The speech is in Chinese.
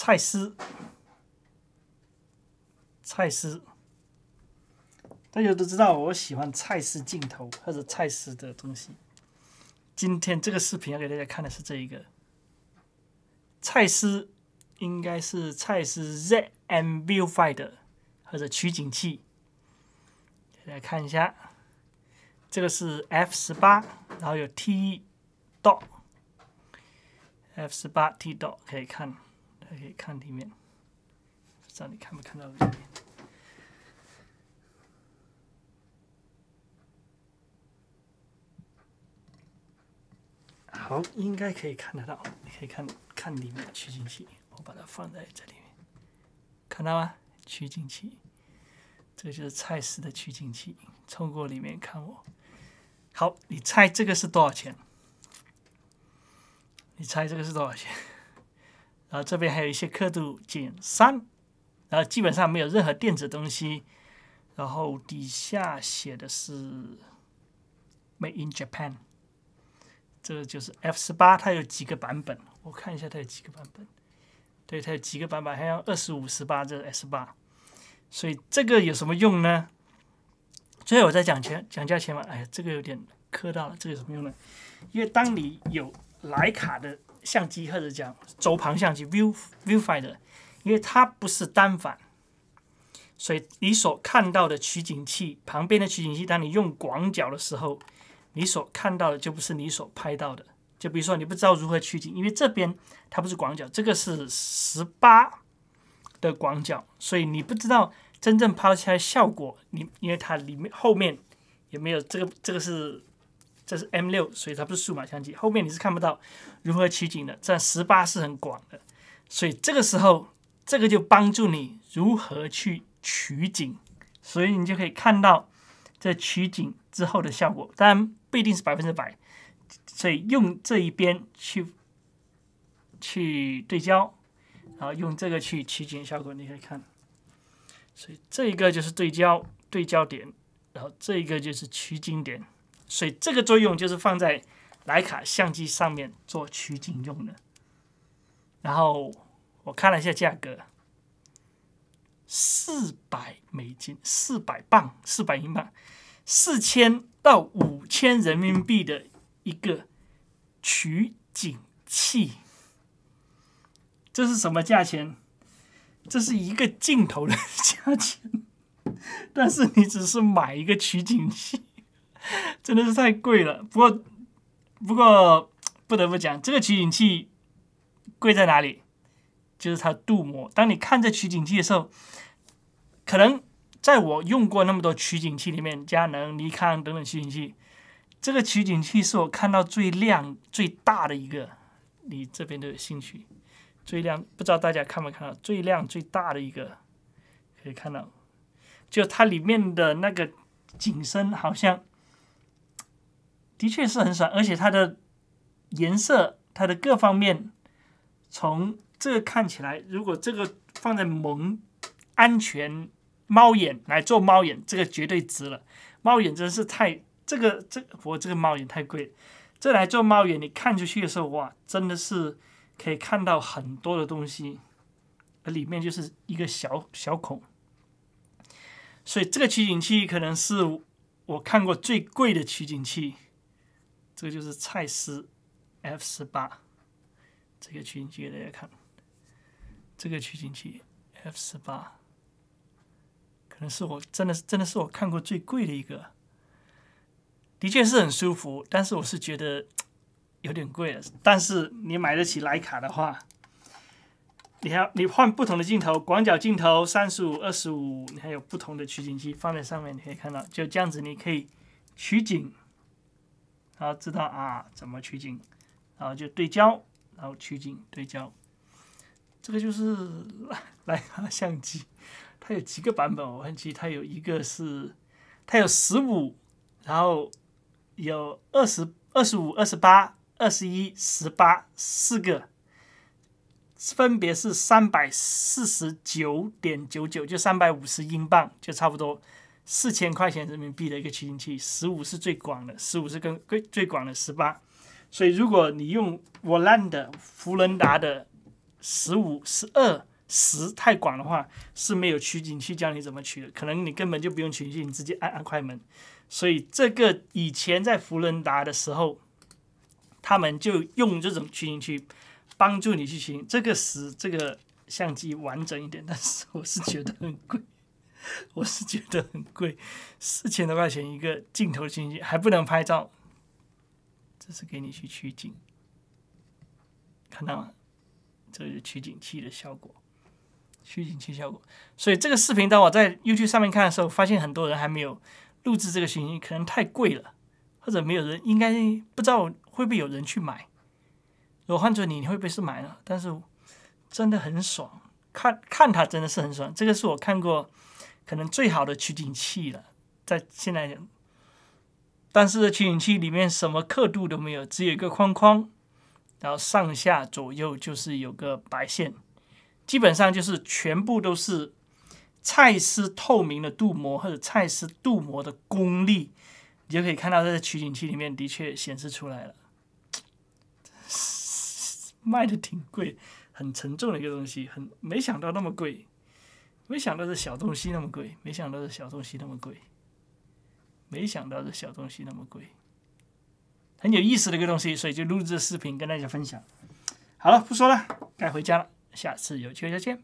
蔡司，大家都知道我喜欢蔡司镜头或者蔡司的东西。今天这个视频要给大家看的是这一个蔡司，应该是蔡司 ZM Viewfinder 或者取景器。大家看一下，这个是 F18， 然后有 T dot。 F18 T dot 可以看，大家可以看里面，不知道你看不看到里面。好，应该可以看得到，你可以看里面的取景器，我把它放在这里面，看到吗？取景器，这个就是蔡司的取景器，透过里面看我。好，你猜这个是多少钱？ 你猜这个是多少钱？然后这边还有一些刻度减3，然后基本上没有任何电子东西。然后底下写的是 Made in Japan， 这就是 F18， 它有几个版本？我看一下它有几个版本。对，它有几个版本，还有25、18，这是 S8。所以这个有什么用呢？最后我在讲价钱嘛，哎呀，这个有点磕到了，这个有什么用呢？因为当你有 徕卡的相机或者讲轴旁相机 viewfinder， 因为它不是单反，所以你所看到的取景器旁边的取景器，当你用广角的时候，你所看到的就不是你所拍到的。就比如说你不知道如何取景，因为这边它不是广角，这个是18的广角，所以你不知道真正拍出来效果。因为它里面后面也没有这个是。 这是 M6， 所以它不是数码相机，后面你是看不到如何取景的。这18是很广的，所以这个时候这个就帮助你如何去取景，所以你就可以看到这取景之后的效果，当然不一定是100%，所以用这一边去对焦，然后用这个去取景效果，你可以看。所以这一个就是对焦点，然后这一个就是取景点。 所以这个作用就是放在徕卡相机上面做取景用的。然后我看了一下价格，$400，400磅，400英镑，4000到5000人民币的一个取景器。这是什么价钱？这是一个镜头的价钱，但是你只是买一个取景器。 真的是太贵了，不过不得不讲，这个取景器贵在哪里？就是它镀膜。当你看这取景器的时候，可能在我用过那么多取景器里面，佳能、尼康等等取景器，这个取景器是我看到最亮、最大的一个。你这边都有兴趣，最亮，不知道大家看没看到？最亮、最大的一个，可以看到，就它里面的那个景深好像。 的确是很爽，而且它的颜色、它的各方面，从这个看起来，如果这个放在蒙安全猫眼来做猫眼，这个绝对值了。猫眼真是太这个猫眼太贵了，这来做猫眼，你看出去的时候，哇，真的是可以看到很多的东西，而里面就是一个小孔，所以这个取景器可能是我看过最贵的取景器。 这个就是蔡司 F18， 这个取景器给大家看。这个取景器 F18， 可能是我真的是我看过最贵的一个，的确是很舒服，但是我是觉得有点贵了。但是你买得起徕卡的话，你换不同的镜头，广角镜头35、25，你还有不同的取景器放在上面，你可以看到，就这样子你可以取景。 然后知道啊怎么取景，然后就对焦，然后取景对焦，这个就是徕卡相机，它有几个版本我忘记，它有一个是它有15，然后有20、25、28、21、184个，分别是349.99，就350英镑，就差不多。 4000块钱人民币的一个取景器，15是最广的，15是更最广的18，所以如果你用沃兰的、福伦达的15、12、10太广的话是没有取景器教你怎么取的，可能你根本就不用取景器，你直接按快门。所以这个以前在福伦达的时候，他们就用这种取景器帮助你去取景，这个使这个相机完整一点。但是我是觉得很贵，我是觉得很贵，4000多块钱一个镜头取景器还不能拍照，这是给你去取景，看到吗？这是取景器的效果，取景器效果。所以这个视频当我在 YouTube 上面看的时候，发现很多人还没有录制这个取景器，可能太贵了，或者没有人，应该不知道会不会有人去买。如果换做你，你会不会是买了？但是真的很爽，看它真的是很爽。这个是我看过可能最好的取景器了，在现在讲。但是这取景器里面什么刻度都没有，只有一个框框。然后上下左右就是有个白线，基本上就是全部都是蔡司透明的镀膜或者蔡司镀膜的功力，你就可以看到在取景器里面的确显示出来了。卖的挺贵，很沉重的一个东西，没想到那么贵，没想到这小东西那么贵，没想到这小东西那么贵，没想到这小东西那么贵。很有意思的一个东西，所以就录制视频跟大家分享。好了，不说了，该回家了，下次有机会再见。